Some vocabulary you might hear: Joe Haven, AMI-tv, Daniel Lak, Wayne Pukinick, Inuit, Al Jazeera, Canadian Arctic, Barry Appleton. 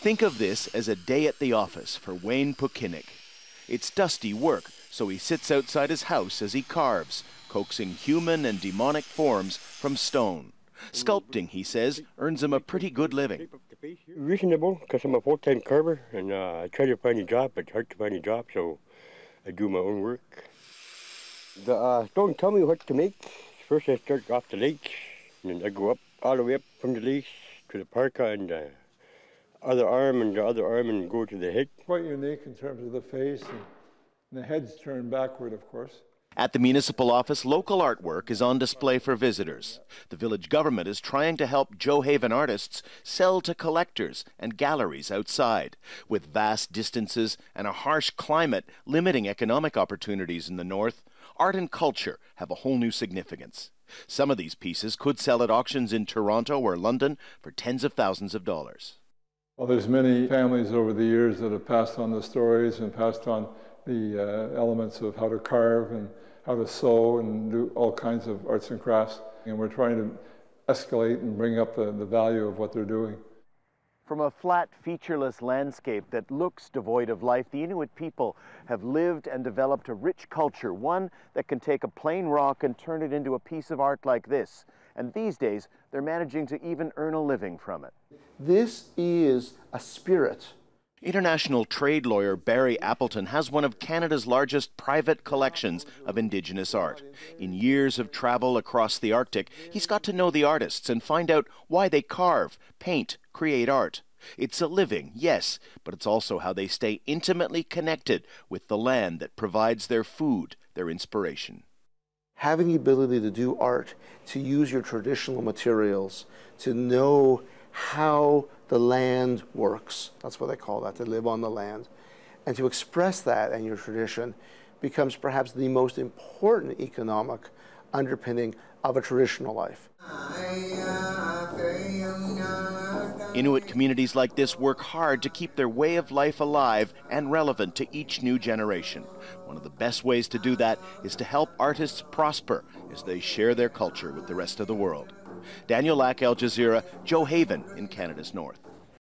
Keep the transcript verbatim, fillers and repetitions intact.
Think of this as a day at the office for Wayne Pukinick. It's dusty work, so he sits outside his house as he carves, coaxing human and demonic forms from stone. Sculpting, he says, earns him a pretty good living. Reasonable, because I'm a full-time carver, and uh, I try to find a job, but it's hard to find a job, so I do my own work. The uh, stone tell me what to make. First I start off the lake, and then I go up, all the way up from the lake to the parka and the other arm and the other arm and go to the head. Quite unique in terms of the face, and the head's turned backward, of course. At the municipal office, local artwork is on display for visitors. The village government is trying to help Joe Haven artists sell to collectors and galleries outside, with vast distances and a harsh climate limiting economic opportunities in the north. Art and culture have a whole new significance. Some of these pieces could sell at auctions in Toronto or London for tens of thousands of dollars. Well, there's many families over the years that have passed on the stories and passed on the uh, elements of how to carve and how to sew and do all kinds of arts and crafts. And we're trying to escalate and bring up the, the value of what they're doing. From a flat, featureless landscape that looks devoid of life, the Inuit people have lived and developed a rich culture, one that can take a plain rock and turn it into a piece of art like this. And these days, they're managing to even earn a living from it. This is a spirit. International trade lawyer Barry Appleton has one of Canada's largest private collections of Indigenous art. In years of travel across the Arctic, he's got to know the artists and find out why they carve, paint, create art. It's a living, yes, but it's also how they stay intimately connected with the land that provides their food, their inspiration. Having the ability to do art, to use your traditional materials, to know how the land works, that's what they call that, to live on the land, and to express that in your tradition becomes perhaps the most important economic underpinning of a traditional life. Inuit communities like this work hard to keep their way of life alive and relevant to each new generation. One of the best ways to do that is to help artists prosper as they share their culture with the rest of the world. Daniel Lak, Al Jazeera, Joe Haven in Canada's North.